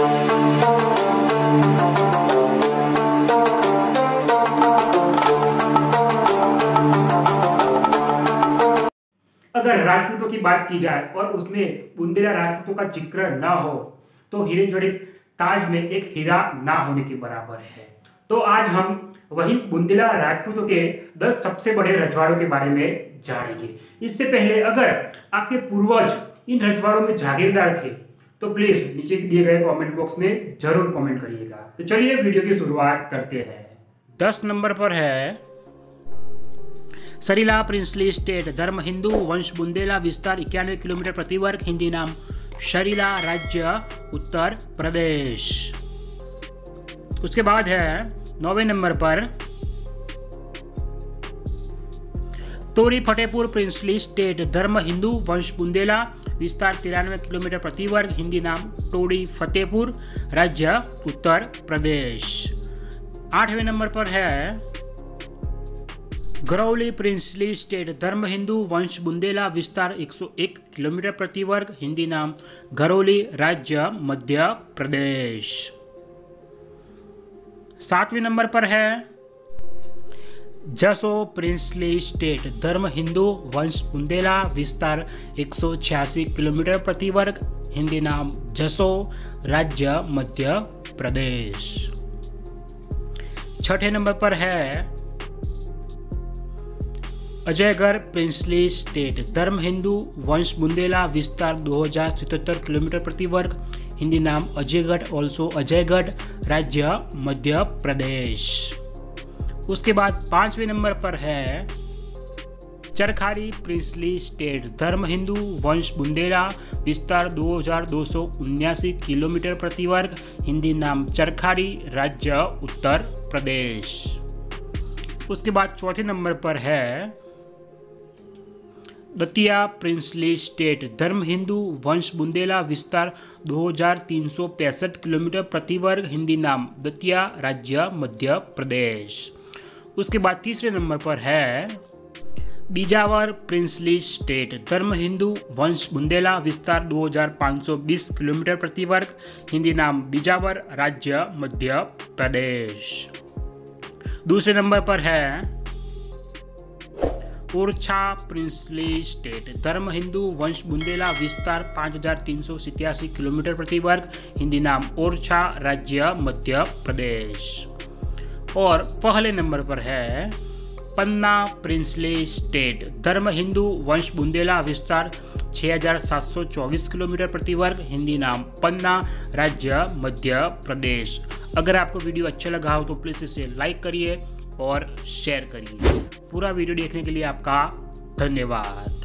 अगर राजपूतों की बात की जाए और उसमें बुंदेला राजपूतों का जिक्र ना हो तो हीरे जड़ित ताज में एक हीरा ना होने के बराबर है। तो आज हम वही बुंदेला राजपूतों के 10 सबसे बड़े रजवाड़ों के बारे में जानेंगे। इससे पहले अगर आपके पूर्वज इन रजवाड़ों में जागीरदार थे तो प्लीज नीचे दिए गए कमेंट बॉक्स में जरूर कमेंट करिएगा। तो चलिए वीडियो की शुरुआत करते हैं। 10 नंबर पर है सरीला प्रिंसली स्टेट, धर्म हिंदू, वंश बुंदेला, विस्तार 91 किलोमीटर प्रति वर्ग, हिंदी नाम सरीला, राज्य उत्तर प्रदेश। उसके बाद है 9वें नंबर पर टोड़ी फतेहपुर प्रिंसली स्टेट, धर्म हिंदू, वंश बुंदेला, विस्तार 93 किलोमीटर प्रति वर्ग, हिंदी नाम टोड़ी फतेहपुर, राज्य उत्तर प्रदेश। 8वें नंबर पर है घरौली प्रिंसली स्टेट, धर्म हिंदू, वंश बुंदेला, विस्तार 101 किलोमीटर प्रति वर्ग, हिंदी नाम घरौली, राज्य मध्य प्रदेश। 7वें नंबर पर है जसो प्रिंसली स्टेट, धर्म हिंदू, वंश बुंदेला, विस्तार 186 किलोमीटर प्रति वर्ग, हिंदी नाम जसो, राज्य मध्य प्रदेश। 6ठे नंबर पर है अजयगढ़ प्रिंसली स्टेट, धर्म हिंदू, वंश बुंदेला, विस्तार 2077 किलोमीटर प्रति वर्ग, हिंदी नाम अजयगढ़, ऑल्सो अजयगढ़, राज्य मध्य प्रदेश। उसके बाद 5वें नंबर पर है चरखारी प्रिंसली स्टेट, धर्म हिंदू, वंश बुंदेला, विस्तार 2279 किलोमीटर प्रति वर्ग, हिंदी नाम चरखारी, राज्य उत्तर प्रदेश। उसके बाद 4ठे नंबर पर है दतिया प्रिंसली स्टेट, धर्म हिंदू, वंश बुंदेला, विस्तार 2365 किलोमीटर प्रति वर्ग, हिंदी नाम दतिया, राज्य मध्य प्रदेश। उसके बाद 3रे नंबर पर है बीजावर प्रिंसली स्टेट, धर्म हिंदू, वंश बुंदेला, विस्तार 2520 किलोमीटर प्रति वर्ग, हिंदी नाम बीजावर, राज्य मध्य प्रदेश। 2रे नंबर पर है ओरछा प्रिंसली स्टेट, धर्म हिंदू, वंश बुंदेला, विस्तार 5387 किलोमीटर प्रति वर्ग, हिंदी नाम ओरछा, राज्य मध्य प्रदेश। और पहले नंबर पर है पन्ना प्रिंसली स्टेट, धर्म हिंदू, वंश बुंदेला, विस्तार 6724 किलोमीटर प्रति वर्ग, हिंदी नाम पन्ना, राज्य मध्य प्रदेश। अगर आपको वीडियो अच्छा लगा हो तो प्लीज़ इसे लाइक करिए और शेयर करिए। पूरा वीडियो देखने के लिए आपका धन्यवाद।